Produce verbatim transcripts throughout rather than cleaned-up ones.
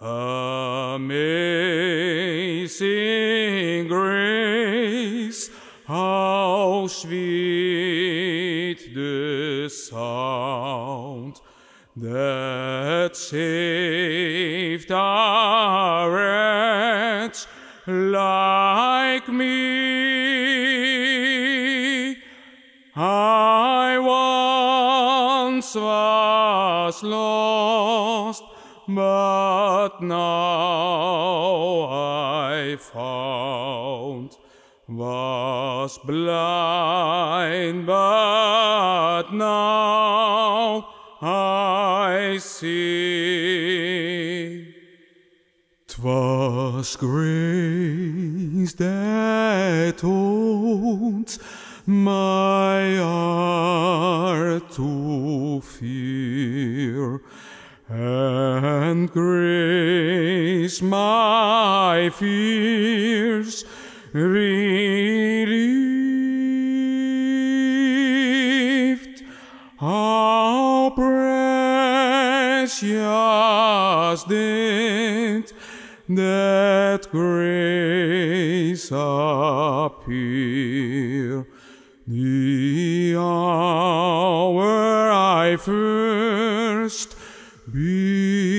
Amazing grace, how sweet the sound that saved a wretch like me. I once was lost, but now I found, was blind, but now I see. 'Twas grace that owns my heart to fear, and grace my fears relieved. How precious did that grace appear, the hour I first believed.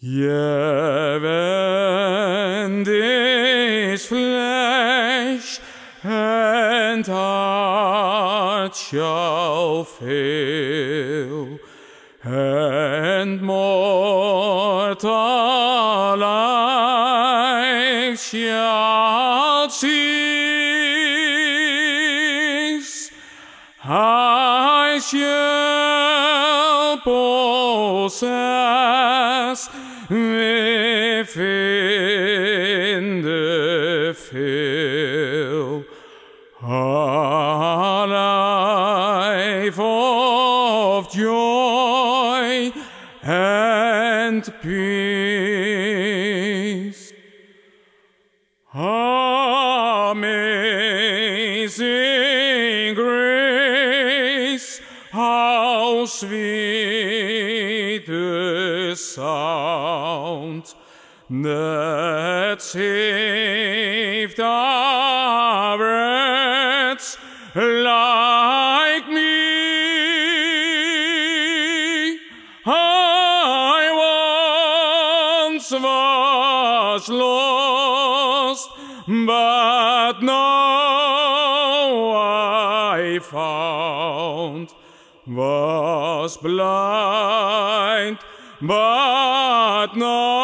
Even this flesh and heart shall fail, and mortal life shall cease. I shall possess within the veil a life of joy and peace. Amazing grace, how sweet the sound that saved a wretch like me. I once was lost, but now I found, was blind, but now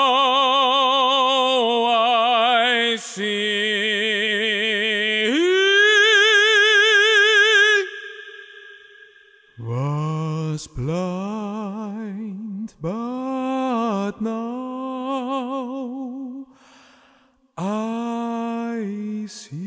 I see. Was blind, but now I see.